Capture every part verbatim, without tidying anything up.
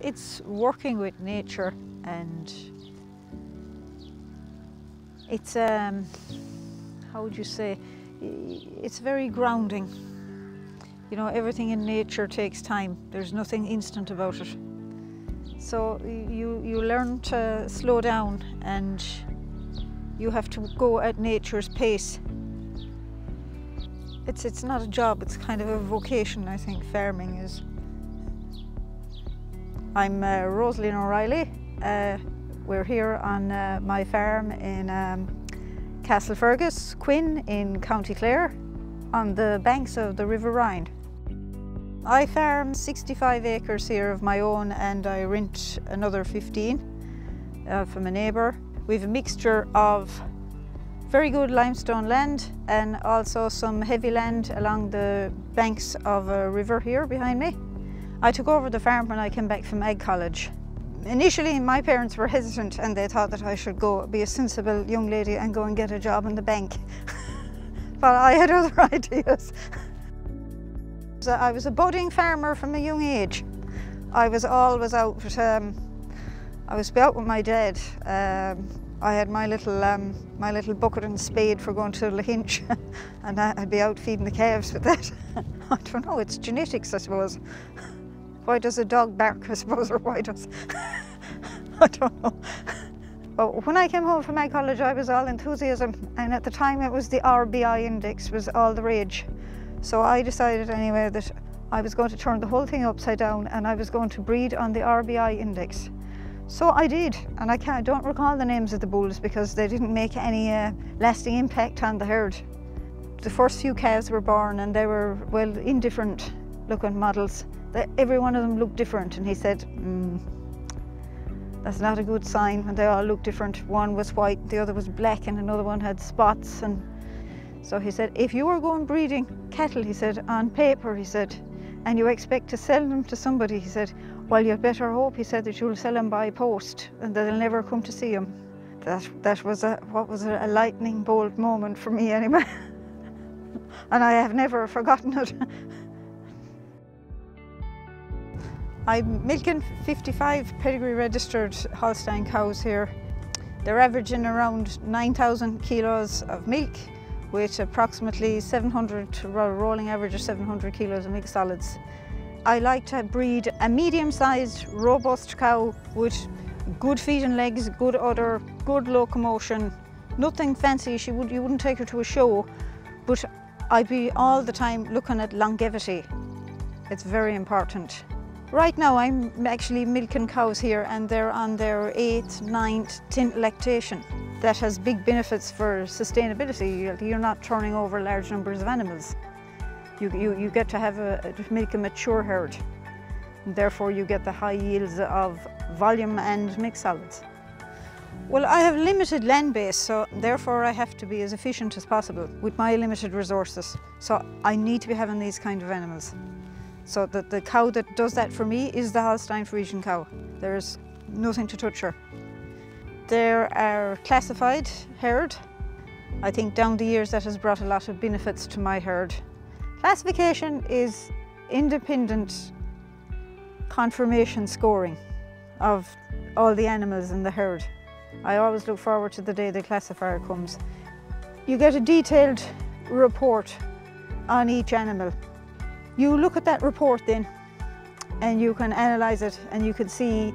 It's working with nature, and it's, um, how would you say, it's very grounding. You know, everything in nature takes time. There's nothing instant about it. So you, you learn to slow down, and you have to go at nature's pace. It's, it's not a job, it's kind of a vocation, I think, farming is. I'm uh, Rosaleen O'Reilly. Uh, we're here on uh, my farm in um, Castlefergus, Quinn, in County Clare, on the banks of the River Rhine. I farm sixty-five acres here of my own, and I rent another fifteen uh, from a neighbour. We have a mixture of very good limestone land and also some heavy land along the banks of a river here behind me. I took over the farm when I came back from Ag College. Initially my parents were hesitant, and they thought that I should go be a sensible young lady and go and get a job in the bank. But I had other ideas. So I was a budding farmer from a young age. I was always out, um, I was out with my dad. Um, I had my little, um, my little bucket and spade for going to Lahinch, and I'd be out feeding the calves with that. I don't know, it's genetics, I suppose. Why does a dog bark, I suppose, or why does... I don't know. But when I came home from my college, I was all enthusiasm, and at the time it was the R B I index was all the rage. So I decided anyway that I was going to turn the whole thing upside down, and I was going to breed on the R B I index. So I did, and I can't, don't recall the names of the bulls because they didn't make any uh, lasting impact on the herd. The first few calves were born, and they were, well, indifferent looking models. They, every one of them looked different, and he said, mm, that's not a good sign when they all look different. One was white, the other was black, and another one had spots. And so he said, if you were going breeding cattle, he said, on paper, he said, and you expect to sell them to somebody, he said, well, you'd better hope, he said, that you'll sell them by post and they'll never come to see them. That, that was, a, what was a lightning bolt moment for me anyway. And I have never forgotten it. I'm milking fifty-five pedigree registered Holstein cows here. They're averaging around nine thousand kilos of milk, with approximately seven hundred, rolling average of seven hundred kilos of milk solids. I like to breed a medium-sized, robust cow with good feet and legs, good udder, good locomotion. Nothing fancy, she would, you wouldn't take her to a show, but I'd be all the time looking at longevity. It's very important. Right now I'm actually milking cows here, and they're on their eighth, ninth, tenth lactation. That has big benefits for sustainability. You're not turning over large numbers of animals. You, you, you get to have a, make a mature herd. Therefore you get the high yields of volume and mixed solids. Well, I have limited land base, so therefore I have to be as efficient as possible with my limited resources. So I need to be having these kind of animals. So the, the cow that does that for me is the Holstein-Friesian cow. There's nothing to touch her. There are classified herd. I think down the years that has brought a lot of benefits to my herd. Classification is independent confirmation scoring of all the animals in the herd. I always look forward to the day the classifier comes. You get a detailed report on each animal. You look at that report then, and you can analyse it, and you can see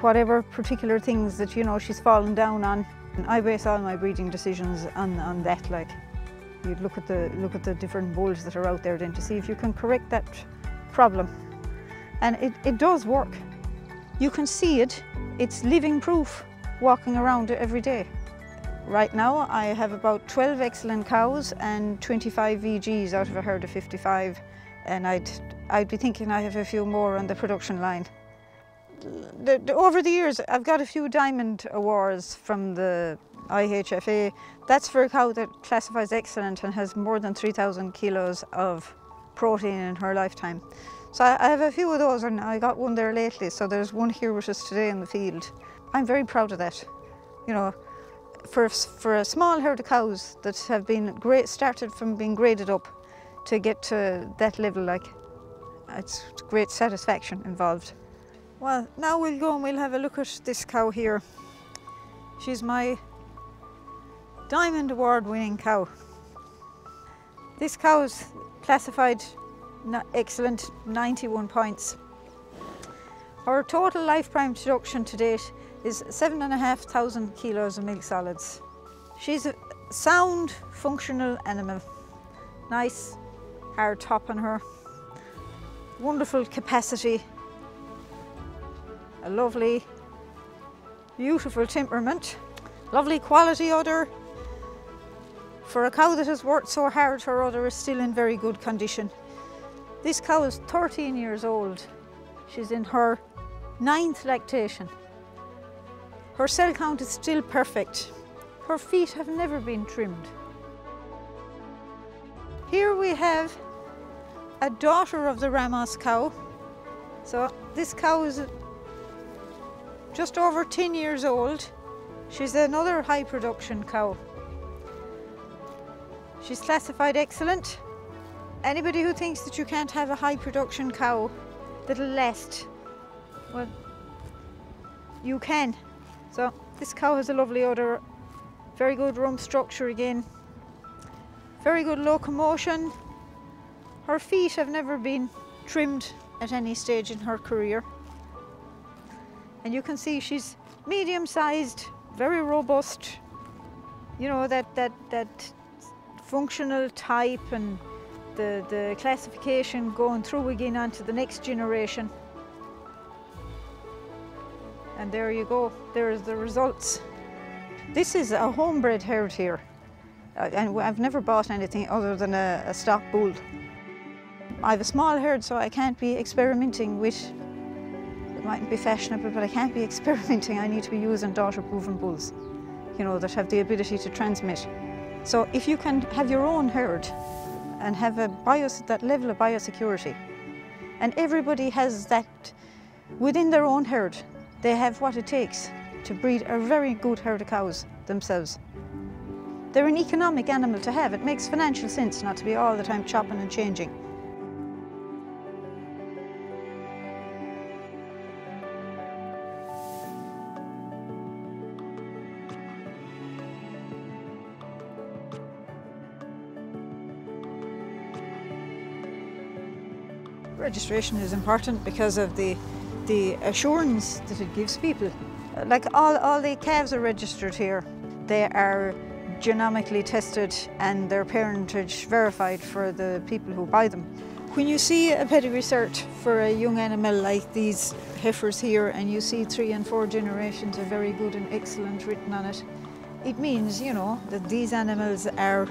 whatever particular things that, you know, she's fallen down on. And I base all my breeding decisions on, on that, like. You'd look at, the, look at the different bulls that are out there then to see if you can correct that problem. And it, it does work. You can see it. It's living proof walking around every day. Right now I have about twelve excellent cows and twenty-five V Gs out of a herd of fifty-five, and I'd, I'd be thinking I have a few more on the production line. The, the, over the years, I've got a few diamond awards from the I H F A. That's for a cow that classifies excellent and has more than three thousand kilos of protein in her lifetime. So I, I have a few of those, and I got one there lately. So there's one here with us today in the field. I'm very proud of that. You know, for, for a small herd of cows that have been great, started from being graded up to get to that level, like, it's great satisfaction involved. Well, now we'll go and we'll have a look at this cow here. She's my Diamond Award winning cow. This cow is classified excellent, ninety-one points. Our total lifetime production to date is seven and a half thousand kilos of milk solids. She's a sound, functional animal. Nice, hard top on her. Wonderful capacity. A lovely, beautiful temperament. Lovely quality udder. For a cow that has worked so hard, her udder is still in very good condition. This cow is thirteen years old. She's in her ninth lactation. Her cell count is still perfect. Her feet have never been trimmed. Here we have a daughter of the Ramos cow. So this cow is just over ten years old. She's another high production cow. She's classified excellent. Anybody who thinks that you can't have a high production cow that'll last, well, you can. So this cow has a lovely odor, very good rump structure again, very good locomotion. Her feet have never been trimmed at any stage in her career. And you can see she's medium-sized, very robust, you know, that, that, that functional type and the, the classification going through again onto the next generation. And there you go, there's the results. This is a homebred herd here. And I've never bought anything other than a, a stock bull. I have a small herd, so I can't be experimenting with, it mightn't be fashionable, but I can't be experimenting. I need to be using daughter-proven bulls, you know, that have the ability to transmit. So if you can have your own herd and have a bios, that level of biosecurity, and everybody has that within their own herd, they have what it takes to breed a very good herd of cows themselves. They're an economic animal to have. It makes financial sense not to be all the time chopping and changing. Registration is important because of the the assurance that it gives people. Like all, all the calves are registered here. They are genomically tested and their parentage verified for the people who buy them. When you see a pedigree cert for a young animal like these heifers here and you see three and four generations of very good and excellent written on it, it means, you know, that these animals are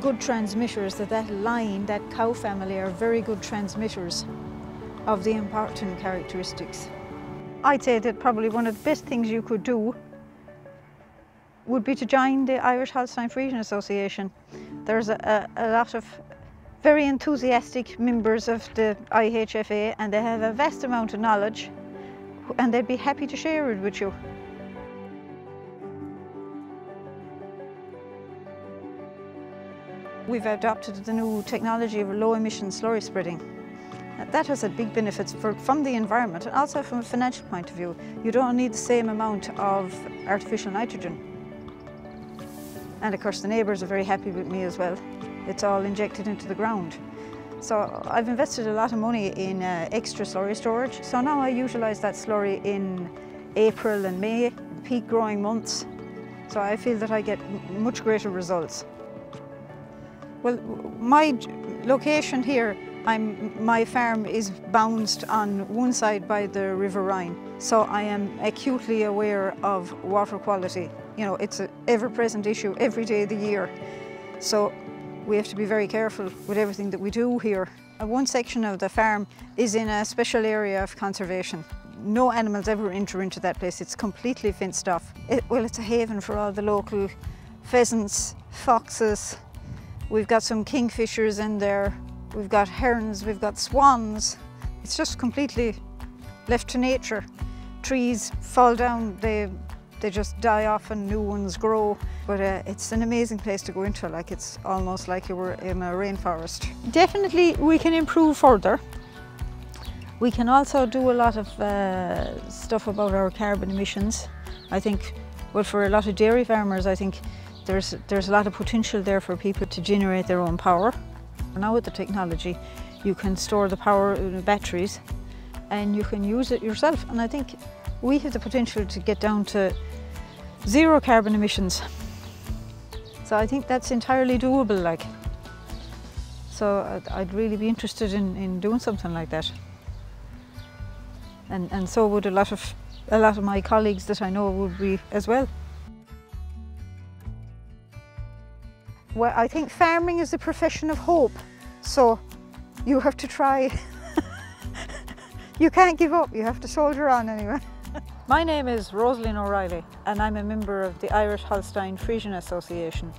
good transmitters, that that line, that cow family are very good transmitters of the important characteristics. I'd say that probably one of the best things you could do would be to join the Irish Holstein Friesian Association. There's a, a, a lot of very enthusiastic members of the I H F A and they have a vast amount of knowledge and they'd be happy to share it with you. We've adopted the new technology of low-emission slurry spreading. That has had big benefits for, from the environment and also from a financial point of view. You don't need the same amount of artificial nitrogen. And of course the neighbours are very happy with me as well. It's all injected into the ground. So I've invested a lot of money in uh, extra slurry storage. So now I utilise that slurry in April and May, peak growing months. So I feel that I get much greater results. Well, my location here, I'm, my farm is bounced on one side by the River Rhine, so I am acutely aware of water quality. You know, it's an ever-present issue every day of the year, so we have to be very careful with everything that we do here. And one section of the farm is in a special area of conservation. No animals ever enter into that place. It's completely fenced off. It, well, it's a haven for all the local pheasants, foxes. We've got some kingfishers in there. We've got herons, we've got swans. It's just completely left to nature. Trees fall down, they, they just die off and new ones grow. But uh, it's an amazing place to go into, like it's almost like you were in a rainforest. Definitely we can improve further. We can also do a lot of uh, stuff about our carbon emissions. I think, well, for a lot of dairy farmers, I think there's, there's a lot of potential there for people to generate their own power. Now with the technology, you can store the power in the batteries and you can use it yourself. And I think we have the potential to get down to zero carbon emissions. So I think that's entirely doable, like. So I'd, I'd really be interested in, in doing something like that. And, and so would a lot of a lot of my colleagues that I know would be as well. Well, I think farming is a profession of hope, so you have to try. You can't give up, you have to soldier on anyway. My name is Rosaleen O'Reilly and I'm a member of the Irish Holstein Friesian Association.